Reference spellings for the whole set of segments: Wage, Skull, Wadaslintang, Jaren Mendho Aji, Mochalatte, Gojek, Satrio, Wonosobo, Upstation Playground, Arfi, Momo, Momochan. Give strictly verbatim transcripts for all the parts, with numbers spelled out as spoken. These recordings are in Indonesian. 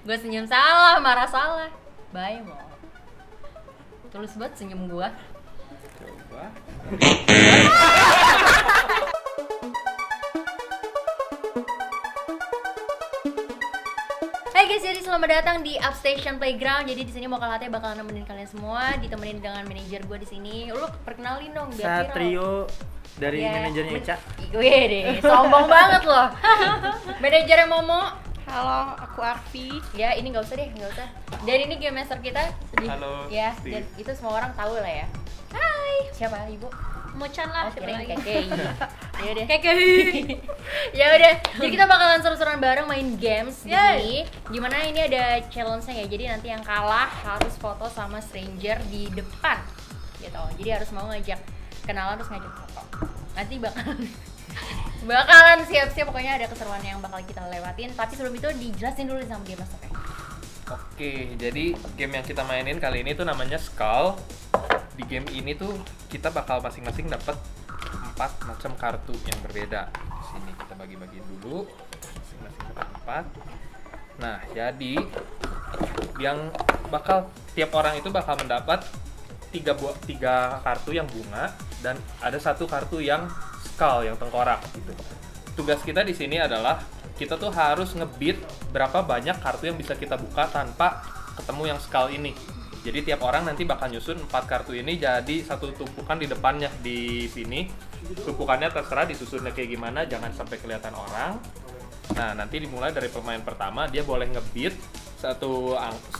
Gue senyum salah, marah salah. Bye, Mo. Tulus banget senyum gue. Coba. Hai guys, jadi selamat datang di Upstation Playground. Jadi di sini Mochalatte bakalan nemenin kalian semua, ditemenin dengan manajer gue di sini. Lu perkenalin dong biar Satrio dari yeah. Manajernya Ica. Gue deh, sombong banget loh. Manajernya Momo. Halo, aku Arfi. Ya, ini nggak usah deh, nggak usah. Dan ini game master kita. Halo. Ya, dan itu semua orang tahu lah ya. Hai. Siapa ibu? Momochan lah. Kekei. Ya udah. Kekei. Ya udah. Jadi kita bakalan seru-seruan bareng main games di sini. Dimana ini ada challenge-nya ya. Jadi nanti yang kalah harus foto sama stranger di depan. Gitu. Jadi harus mau ngajak kenalan terus ngajak foto. Nanti bakalan. Bakalan siap-siap, pokoknya ada keseruan yang bakal kita lewatin. Tapi sebelum itu dijelasin dulu sama game masternya. Oke, jadi game yang kita mainin kali ini tuh namanya Skull. Di game ini tuh kita bakal masing-masing dapat empat macam kartu yang berbeda. Di sini kita bagi-bagiin dulu. Masing-masing dapat empat. Nah, jadi yang bakal tiap orang itu bakal mendapat tiga buah tiga kartu yang bunga dan ada satu kartu yang skull, yang tengkorak gitu. Tugas kita di sini adalah kita tuh harus ngebit berapa banyak kartu yang bisa kita buka tanpa ketemu yang skull ini. Jadi tiap orang nanti bakal nyusun empat kartu ini jadi satu tumpukan di depannya di sini. Tumpukannya terserah disusunnya kayak gimana, jangan sampai kelihatan orang. Nah, nanti dimulai dari pemain pertama, dia boleh ngebit satu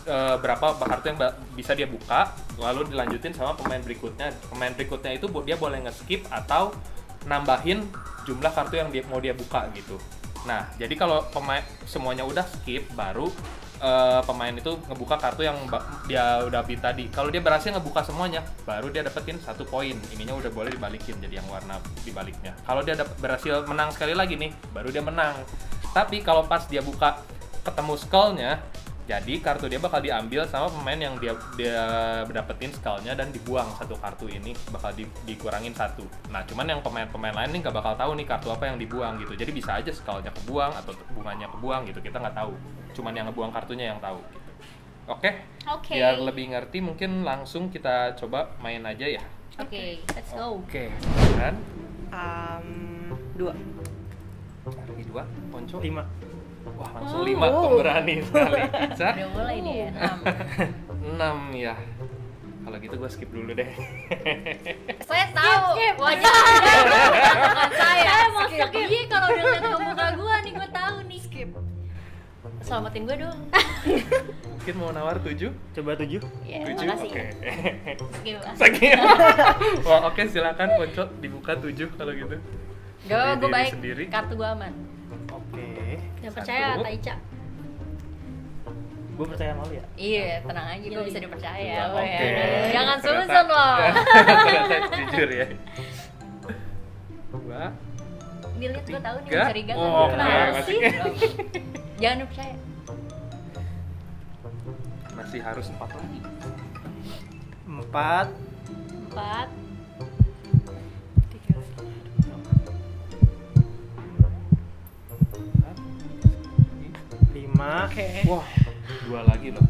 e, berapa kartu yang bisa dia buka, lalu dilanjutin sama pemain berikutnya. Pemain berikutnya itu dia boleh nge-skip atau nambahin jumlah kartu yang dia, mau dia buka gitu. Nah, jadi kalau pemain semuanya udah skip, baru uh, pemain itu ngebuka kartu yang dia udah bid tadi. Kalau dia berhasil ngebuka semuanya, baru dia dapetin satu poin. Ininya udah boleh dibalikin jadi yang warna dibaliknya. Kalau dia berhasil menang sekali lagi nih, baru dia menang. Tapi kalau pas dia buka ketemu skullnya, jadi kartu dia bakal diambil sama pemain yang dia, dia dapetin skullnya dan dibuang satu kartu ini, bakal di, dikurangin satu. Nah, cuman yang pemain-pemain lain nih nggak bakal tahu nih kartu apa yang dibuang gitu. Jadi bisa aja skullnya kebuang atau bunganya kebuang gitu, kita nggak tahu. Cuman yang ngebuang kartunya yang tahu gitu. Oke? Okay? Okay. Biar lebih ngerti mungkin langsung kita coba main aja ya. Oke, okay, let's go. Oke, okay. Dan? Um, dua. Cari dua, ponco. Lima. Wah, langsung lima, oh. Pemberani sekali. Cak? Udah mulai nih ya, enam. enam ya. Kalau gitu gue skip dulu deh. Saya tahu wajah saya. Saya mau skip. Iya, kalau udah lihat ke muka gue nih, gue tahu nih. Skip. Selamatin gue dong. Mungkin mau nawar tujuh? Coba tujuh. Ya, tujuh, oke. Okay. Skip. Skip. Wah, oke, okay, silakan Poncot dibuka tujuh kalau gitu. Gak, gue baik. Sendiri. Kartu gue aman. Oke. Yang percaya atau Ica? Gue percaya sama lu ya? Iya, tenang aja, gue bisa dipercaya. Oke. Okay. Jangan susun loh. Jujur ya. Dua. Dilihat gue tahu nih mencurigakan. Oh, kenapa sih? Jangan dipercaya. Masih harus empat lagi. Empat. Empat. Okay. Wah, dua lagi loh.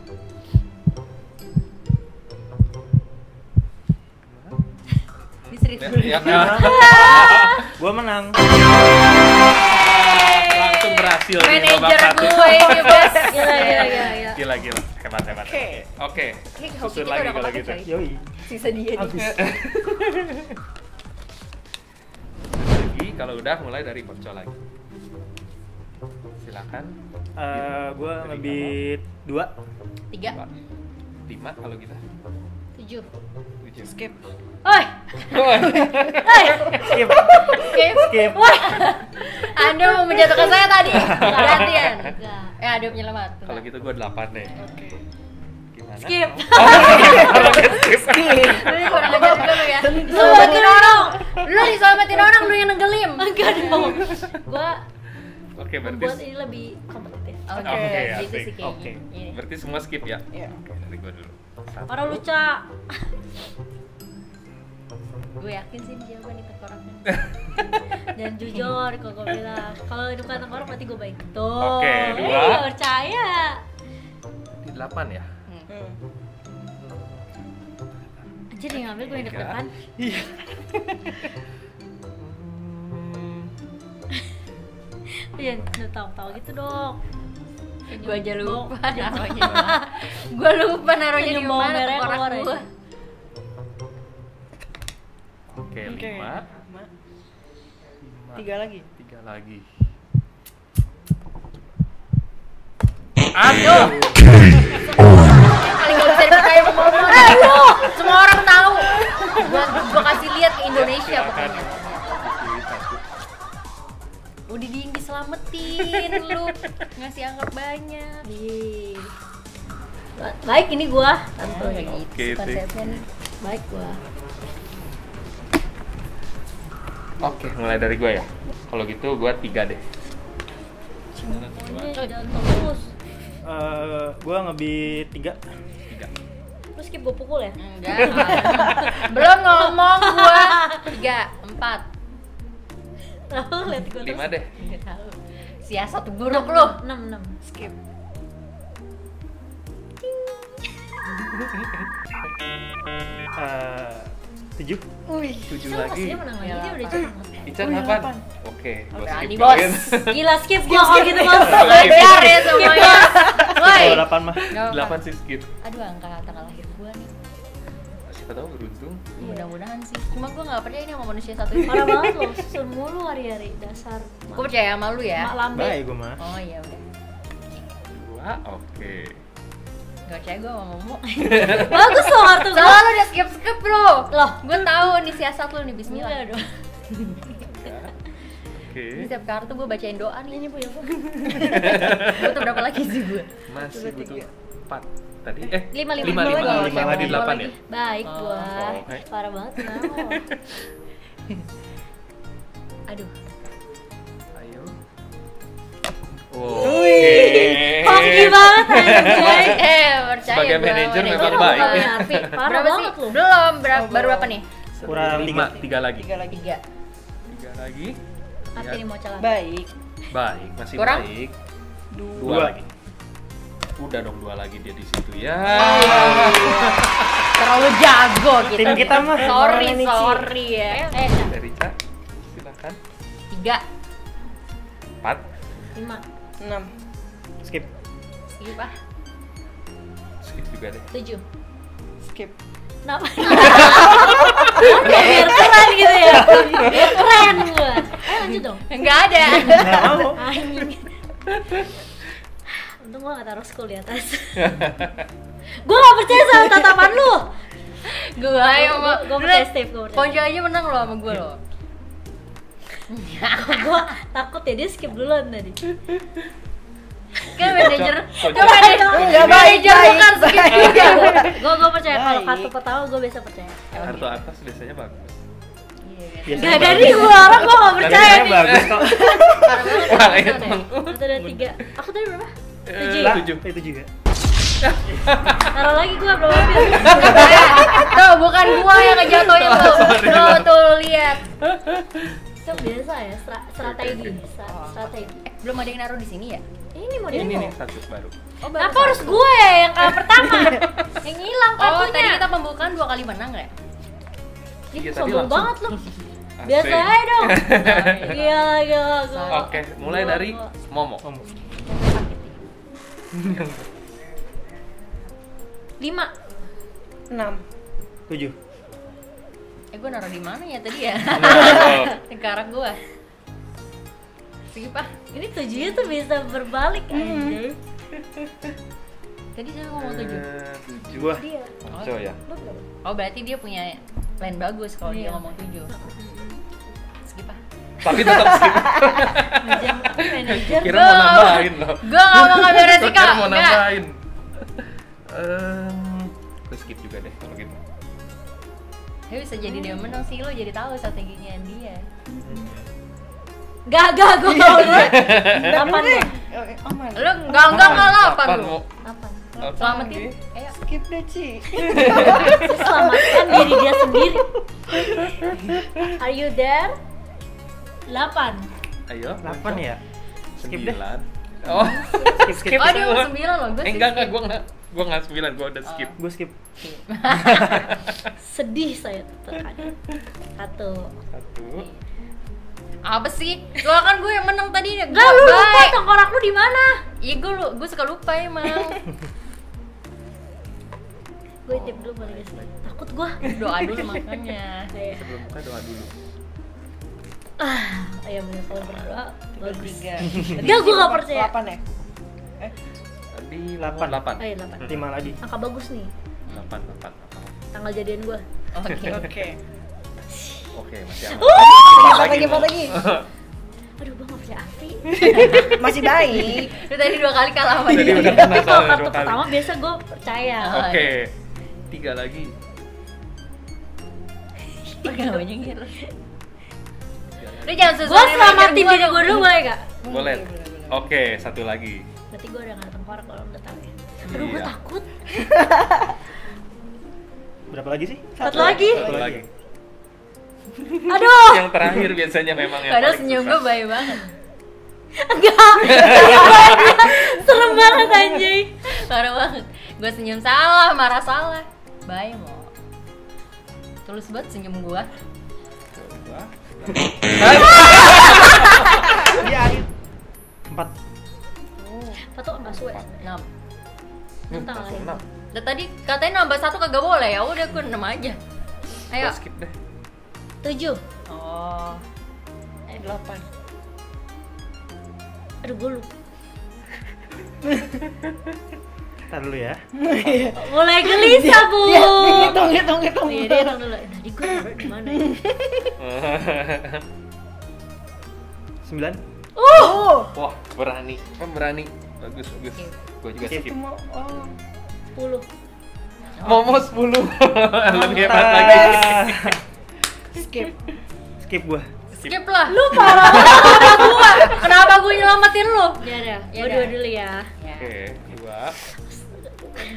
Ini serius. Ya, ya. Gua menang. Langsung berhasil. Manajer gue ini bos. Gila, gila, gila. Gila, gila. Hebat, hebat. Oke. Oke. Susun lagi kalau gitu. Yoi. Sisa dia nih. Lagi kalau udah mulai dari pocol lagi. Silakan. Uh, gue ngebit dua, tiga, lima kalau kita, tujuh, tujuh. Skip. Oi. Oi. Skip. Skip. Skip. Anda mau menjatuhkan saya tadi. Gantian. Eh, ada punya lemak. Kalau gitu gue delapan deh. Oke. Gimana? Skip. Kalau gitu skip. Lu kurang ajar dulu ya. Selamatin orang. Lu diselamatin orang, lu yang nenggelim. Enggak dong. Gue Oke, okay, berarti buat ini lebih kompetitif. Oke, okay, okay, gitu sih kayaknya. Okay. Yeah. Berarti semua skip ya? Iya. Yeah. Oke, okay, dari gua dulu. Para lucu. Gue yakin sih jawaban itu tengkoraknya. Dan jujur kalau gue bilang kalau bukan tengkorak berarti gue baik. Tuh. Oke, okay, dua. Hey, percaya. delapan ya? Hmm. Anjir, dia ngambil gue deg-degan. Iya. Iya, tahu-tahu gitu dong. Gue aja lupa naruhnya. Gue lupa naruhnya di mana orang gue. Oke, lima. Tiga lagi. Tiga lagi. Aduh. Paling gak bisa dipercaya sama Momo. Semua orang tahu. Gua, gua kasih lihat ke Indonesia pokoknya. Udah dingin diselamatin lu. Ngasih angka banyak. Ih. Baik ini gua. Tentu kayak gitu konsepnya nih. Baik gua. Oke, mulai dari gua ya. Kalau gitu gua tiga deh. Gimana? Jangan terus. Uh, gue ngebit tiga. Tiga. Terus skip gue pukul ya? Enggak. Belum ngomong gue. Tiga, empat. Tahu lihat gue. Lima deh. Enggak tahu. Siasat buruk lu. Enam, enam. Skip. uh, tujuh. Uy, tujuh lagi. Dia menang lagi. Dia udah jatuh. Ican delapan. Oke, gue skip kalian. Gila, skip gue kalau gitu mas. Bayar ya semuanya. Woi, delapan mah. Delapan sih skip. Aduh, angka tanggal lahir gue nih. Siapa tahu beruntung. Mudah-mudahan sih. Cuma gue nggak percaya ini sama manusia satu. Parah banget lo, susun mulu hari-hari dasar. Gue percaya sama lu ya. Mak lambe. Baik gue mah. Oh iya udah. Dua, oke. Gak percaya gue sama Momo. Bagus loh kartu gue. Soalnya lo udah skip-skip bro. Loh, gue tahu nih siasat lo nih. Bismillah dong. Oke. Setiap kartu gue bacain doa nih. Ini punya gue. Butuh berapa lagi sih gue? Masih butuh empat tadi. Eh, lima lima lima lima lima lagi delapan ya. Baik gue. Parah banget mau. Aduh. Ayo. Wih. Hoki banget anjay. Eh, percaya. Sebagai manajer memang baik. Parah banget lu. Belum baru berapa nih? Kurang lima. Tiga lagi. Tiga lagi. Tiga lagi. Arfi ini Mochalatte. Baik. Baik, masih kurang? Baik. Dua. dua lagi. Udah dong dua lagi dia di situ ya. Wow. Terlalu jago gitu. Tim kita mah. Sorry, sorry ya. Eh, Rica, silakan. Tiga. Empat. Lima. Enam. Skip. Skip ah. Skip juga deh. Tujuh. Skip. Kenapa? Biar keren gitu ya. Biar keren gue. Ayo lanjut dong. Enggak ada. Enggak mau. Untung gue gak taruh Skull di atas. Gue gak percaya sama tatapan lu. Gue yang mau. Gue percaya Steve. Ponco aja menang lo sama gue lo. Gue takut ya dia skip duluan tadi. Kan manajer, kan manajer, manajer bukan skip juga. Gue gue percaya kalau kartu pertama gue biasa percaya. Kartu atas biasanya bagus. Gak dari gue orang gue nggak percaya nih. Kartu ada tiga. Aku tadi berapa? Tujuh. Tujuh. Tujuh ya. Taruh lagi gue berapa? Tuh bukan gue yang ngejatohin lo. Tuh tuh lihat. Itu biasa ya strategi. Strategi. Belum ada yang naruh di sini ya? Ini mau ini nih status baru. Oh, apa harus gue yang kalah pertama? Yang hilang kartunya. Oh, tadi kita pembukaan dua kali menang ya? Iya, sombong banget lu. Biasa aja dong. Iya, iya. Oke, mulai dari Momo. Lima, enam, tujuh. Eh, gue naruh di mana ya tadi ya? Sekarang gue. Skip ah. Ini tujuhnya tuh bisa berbalik aja. Tadi saya ngomong tujuh. Tujuh gua. Ponco ya. Oh berarti dia punya plan bagus kalau dia ngomong tujuh. Skip ah. Tapi tetap skip. Manajer. Kira mau nambahin loh. Gua nggak mau ngambil resiko. Mau nambahin. Gua skip juga deh kalau gitu. Ya bisa jadi dia menang sih lo jadi tahu strateginya dia. Gak, gak, gue tau lu delapan deh lu gak, gak, gak lo delapan selamatin ayo skip deh Ci selamatkan diri dia sendiri are you there? delapan ayo delapan ya? skip deh oh skip, skip aduh sembilan loh gue skip enggak, enggak, gue enggak Gue nggak sembilan, gue udah skip. Gue skip. Sedih saya terkadang. Satu. Satu. Apa sih? Lo kan gue yang menang tadi. Gak, lu lupa tengkorak lu di mana? Iya, gue gue suka lupa emang. Gue tip dulu boleh guys. Takut gue. Doa dulu makanya. Sebelum buka doa dulu. Ah, ya bener kalau berdoa. Tiga. Tiga gue nggak percaya. Delapan ya? Eh? Tadi delapan delapan. Eh delapan. Lima lagi. Angka bagus nih. Delapan delapan. Tanggal jadian gue. Oke oke. Oke, masih aman. Lagi, lagi. Aduh, gue gak percaya Arfi. Masih baik. Itu tadi dua kali kalah sama dia. Tapi kalau kartu pertama biasa gue percaya. Oke, tiga lagi. Pegawainya ngira. Lu jangan susah. Gue selamatin diri gue dulu, boleh gak? Boleh. Oke, satu lagi. Berarti gue udah gak tengkorak kalau udah tau ya. Aduh, gue takut. Berapa lagi sih? Satu lagi. Satu lagi. Aduh. Yang terakhir biasanya memang yang padahal senyum gue baik banget. Enggak. Serem banget anjing. Parah banget. Gue senyum salah, marah salah. Bye Mo. Tulus banget senyum gue. Coba. Dia empat. Empat tuh enggak suwe. Enam. Enam. Enam. Lah tadi katanya nambah satu kagak boleh ya. Udah gue enam aja. Ayo. Skip deh. tujuh. Oh. Eh delapan. Aduh gue lupa. Kita dulu ya. Mulai gelisah bu. Hitung hitung hitung. Iya hitung dulu. Tadi gue taruh di mana ya? Sembilan. Uh. Wah berani. Kan berani. Bagus bagus. Gue juga skip. Sepuluh. Momo sepuluh. Lebih hebat lagi. Skip. Skip gua. Skip, skip lah. Lu parah. Kenapa gua? Kenapa gua nyelamatin lu? Ya udah. Gua dua dulu ya. Ya. Oke, dua.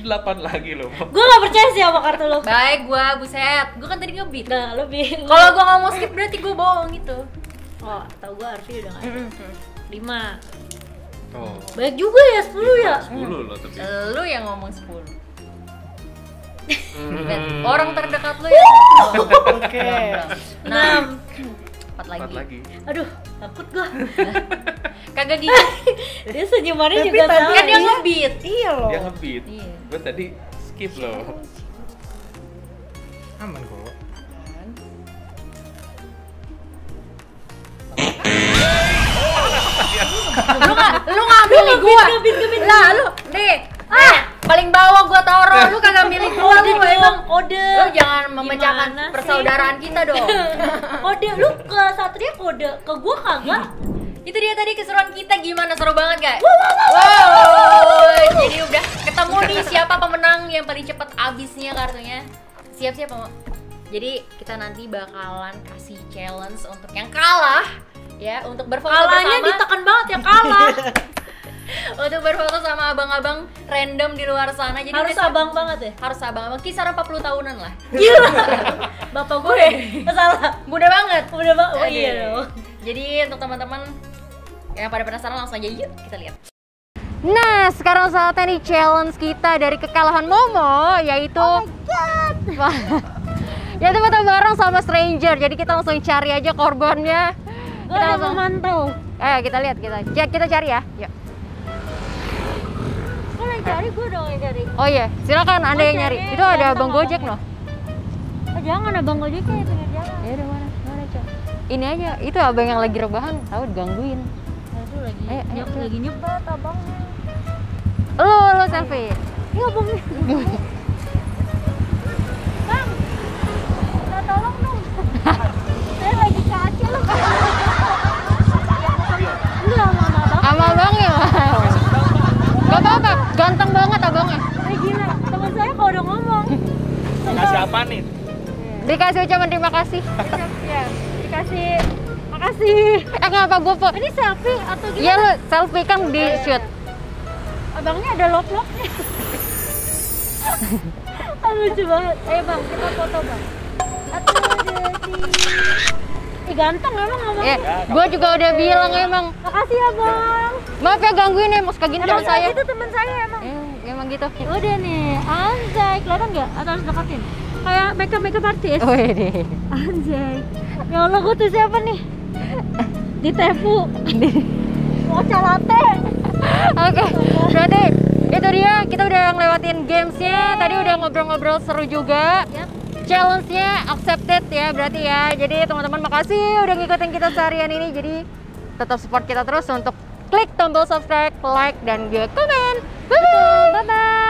Delapan lagi lo. Gua enggak percaya sih sama kartu lu. Baik gua, buset. Gua kan tadi ngebit. Nah, lu bin. Kalau gua ngomong skip berarti gua bohong gitu. Oh, tau gua Arfi udah enggak ada. Lima. Oh. Baik juga ya sepuluh ya. Sepuluh lo tapi. Lu yang ngomong sepuluh. Hmm. Orang terdekat lu ya. Oke. enam. empat lagi. empat lagi. Aduh, takut gua. Kagak gini. Dia senyumannya juga tadi kan dia ngebit. Iya loh. Dia ngebit. Iya. Gua tadi skip loh. Aman kok. Aman. Lu enggak lu enggak milih gua. Lah lu nih. Ah. Paling bawah gua taro, lu kagak milih gua, lu emang kode. Lu jangan memecahkan persaudaraan kita dong. Kode, lu ke Satria kode, ke gua kagak. Itu dia tadi keseruan kita, gimana seru banget guys. Wow, jadi udah ketemu nih siapa pemenang yang paling cepat abisnya kartunya. Siap-siap Momo. Jadi kita nanti bakalan kasih challenge untuk yang kalah ya, untuk berfoto bersama. Kalahnya ditekan banget ya kalah. Untuk berfoto sama abang-abang random di luar sana. Jadi harus abang banget ya? Harus abang-abang, kisaran empat puluh tahunan lah. Gila! Bapak gue, salah. Muda banget. Muda banget, oh iya dong. Jadi untuk teman-teman yang pada penasaran langsung aja yuk kita lihat. Nah sekarang saatnya nih challenge kita dari kekalahan Momo, yaitu oh my god! Yaitu foto bareng sama stranger, jadi kita langsung cari aja korbannya. Gue udah memantau. Ayo kita lihat, kita cek, kita cari ya. Yuk. Cari gue dong yang cari. Oh iya, silakan Anda yang nyari. Itu ada Bang Gojek loh. Oh jangan, Abang Gojeknya itu di jalan. Ya udah mana? Mana, Cok? Ini aja, itu abang yang lagi rebahan, tahu digangguin. Aduh lagi. Ayo, ayo, lagi nyepet abangnya. Lu, lu selfie. Iya, Bang. Bang. Minta tolong dong. Saya lagi kacau loh. Lu sama abang. Sama abang ya, Bang. Gak apa-apa, ganteng banget abangnya. Eh gila, teman saya kalau udah ngomong. Dikasih apa nih? Dikasih ucapan terima kasih. Ya, dikasih makasih. Eh kenapa gue po? Ini selfie atau gimana? Iya lu, selfie kan di shoot. Abangnya ada lop-lopnya. Lucu banget. Eh bang, kita foto bang. Atau ih ganteng emang abang. Ya, gue juga udah bilang emang. Makasih ya bang. Maaf ya gangguin ya, mas kagini teman saya. Itu teman saya emang. Eh, emang ngomong gitu. Ya udah nih, anjay, kelihatan nggak? Atau harus deketin? Kayak makeup makeup artis. Oh ini. Anjay. Ya Allah, gue tuh siapa nih? Di Tefu. Mochalatte. Oke, berarti itu dia. Kita udah ngelewatin gamesnya. Tadi udah ngobrol-ngobrol seru juga. Yep. Challenge-nya accepted ya berarti ya. Jadi teman-teman makasih udah ngikutin kita seharian ini. Jadi tetap support kita terus untuk klik tombol subscribe, like, dan juga komen. Bye-bye!